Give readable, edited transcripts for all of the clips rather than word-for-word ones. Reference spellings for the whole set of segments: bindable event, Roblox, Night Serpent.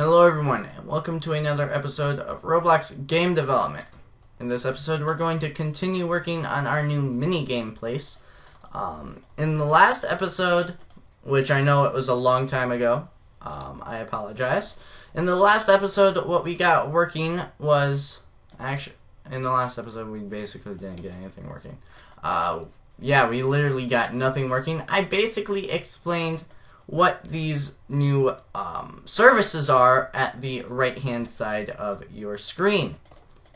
Hello everyone, and welcome to another episode of Roblox Game Development. In this episode, we're going to continue working on our new mini-game place. In the last episode, which I know it was a long time ago, I apologize. In the last episode, what we got working was... Actually, in the last episode, we basically didn't get anything working. Yeah, we literally got nothing working. I basically explained what these new services are at the right hand side of your screen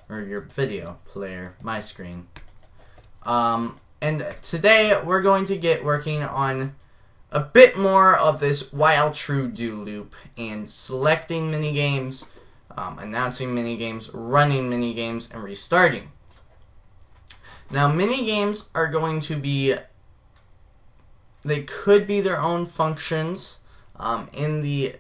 or your video player, my screen. And today we're going to get working on a bit more of this while true do loop and selecting minigames, announcing minigames, running minigames, and restarting. Now, minigames are going to be... They could be their own functions in the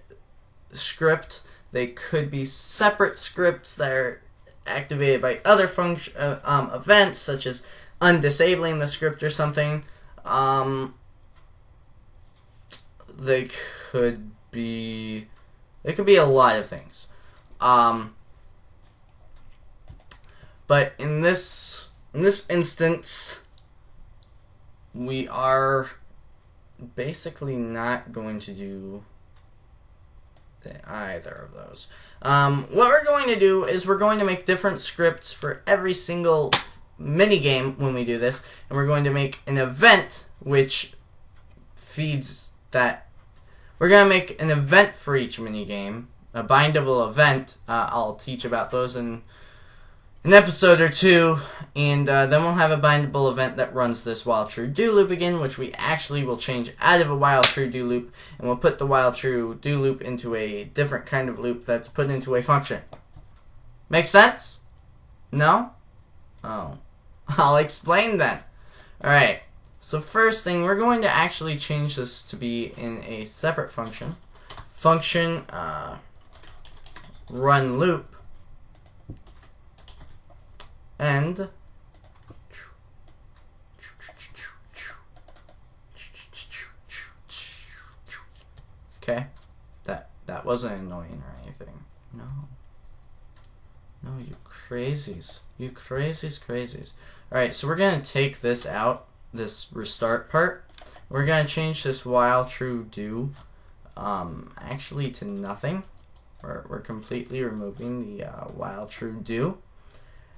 script. They could be separate scripts that are activated by other events, such as undisabling the script or something. They could be a lot of things. But in this instance, we are basically not going to do either of those. What we're going to do is we're going to make different scripts for every single minigame when we do this, and we're going to make an event which feeds that. We're going to make an event for each minigame, a bindable event. I'll teach about those in an episode or two, and then we'll have a bindable event that runs this while true do loop again, which we actually will change out of a while true do loop, and we'll put the while true do loop into a different kind of loop that's put into a function. Make sense? No? Oh. I'll explain that. Alright, so first thing, we're going to actually change this to be in a separate function. Function run loop. And okay, that wasn't annoying or anything. No, you crazies, crazies. All right, so we're gonna take this out, this restart part. We're gonna change this while true do actually to nothing. We're completely removing the while true do.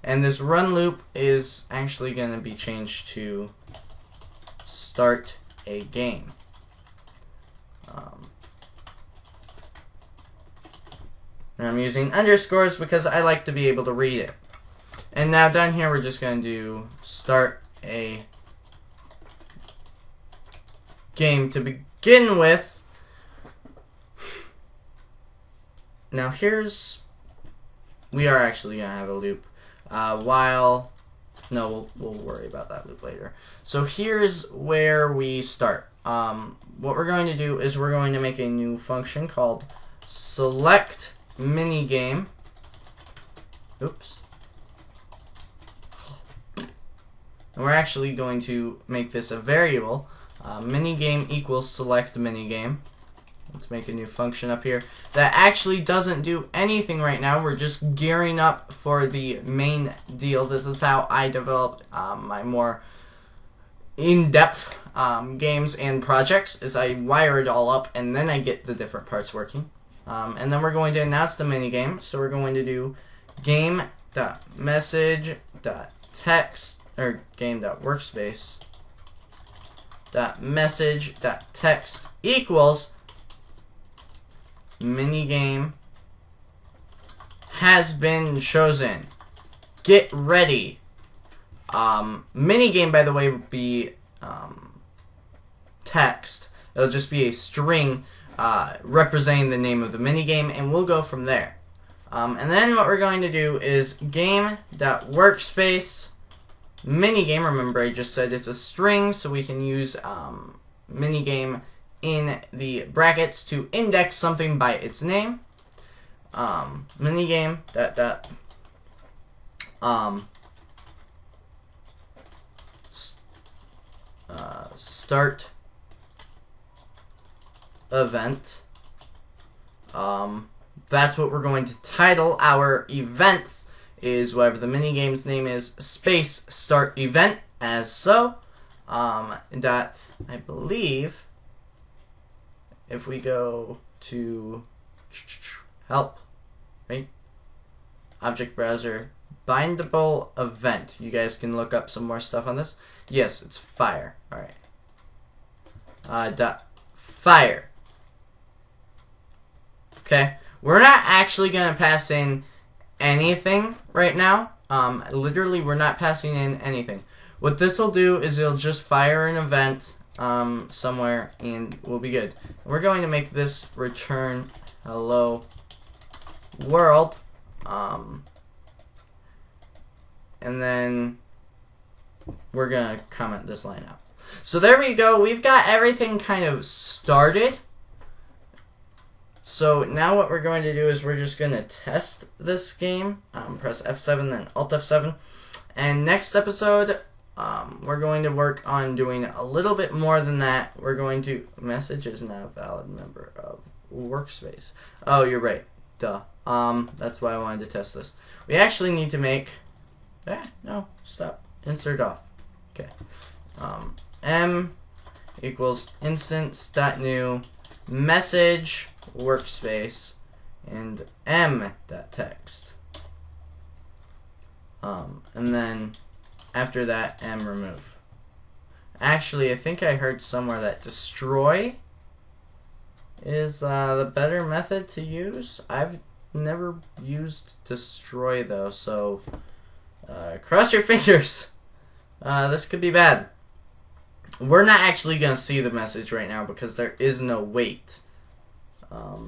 And this run loop is actually going to be changed to start a game. And I'm using underscores because I like to be able to read it. And now down here we're just going to do start a game to begin with. Now here's... We are actually going to have a loop. While no, we'll worry about that loop later. So here's where we start. What we're going to do is we're going to make a new function called select minigame. Oops. And we're actually going to make this a variable. Minigame equals select minigame. Let's make a new function up here that actually doesn't do anything right now. We're just gearing up for the main deal. This is how I develop my more in-depth games and projects, is I wire it all up and then I get the different parts working. And then we're going to announce the minigame. So we're going to do game.message.text or game.workspace.message.text equals minigame has been chosen. Get ready. Minigame, by the way, would be text. It'll just be a string representing the name of the minigame, and we'll go from there. And then what we're going to do is game.workspace minigame. Remember, I just said it's a string, so we can use minigame in the brackets to index something by its name. Minigame start event that's what we're going to title our events, is whatever the minigame's name is, space start event, as so. Dot, I believe, if we go to help, right? Object browser, bindable event. You guys can look up some more stuff on this. Yes, it's fire. All right. Dot fire. Okay, we're not actually gonna pass in anything right now. Literally, we're not passing in anything. What this will do is it'll just fire an event somewhere, and we'll be good. We're going to make this return hello world, and then we're gonna comment this line out. So there we go. We've got everything kind of started. So now what we're going to do is we're just going to test this game. Press F7, then Alt F7. And next episode, we're going to work on doing a little bit more than that. We're going to... Message is not a valid member of workspace. Oh, you're right. Duh. That's why I wanted to test this. We actually need to make... no. Stop. Insert off. Okay. M equals instance.new message... workspace and m.text, and then after that m remove. Actually, I think I heard somewhere that destroy is the better method to use. I've never used destroy though, so cross your fingers. This could be bad. We're not actually gonna see the message right now because there is no wait.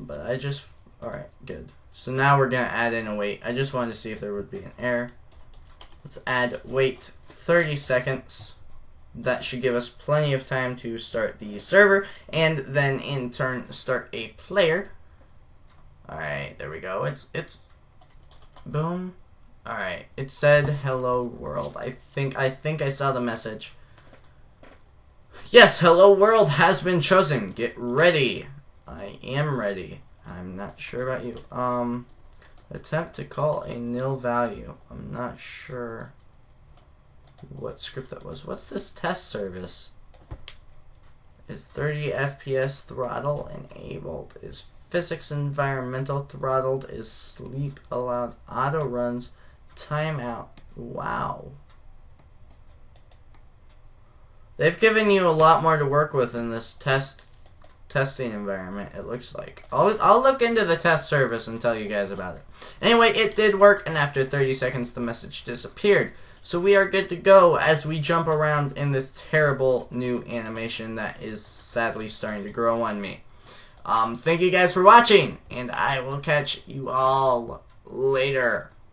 But I just, alright, good. So now we're gonna add in a wait. I just wanted to see if there would be an error. Let's add wait 30 seconds. That should give us plenty of time to start the server and then in turn start a player. Alright, there we go. It's boom. Alright, it said hello world. I think I saw the message. Yes, hello world has been chosen. Get ready. I am ready. I'm not sure about you. Attempt to call a nil value. I'm not sure what script that was. What's this test service? Is 30 FPS throttle enabled? Is physics environmental throttled? Is sleep allowed? Auto runs? Timeout? Wow. They've given you a lot more to work with in this testing environment, it looks like. I'll look into the test service and tell you guys about it. Anyway, it did work, and after 30 seconds the message disappeared. So we are good to go as we jump around in this terrible new animation that is sadly starting to grow on me. Thank you guys for watching, and I will catch you all later.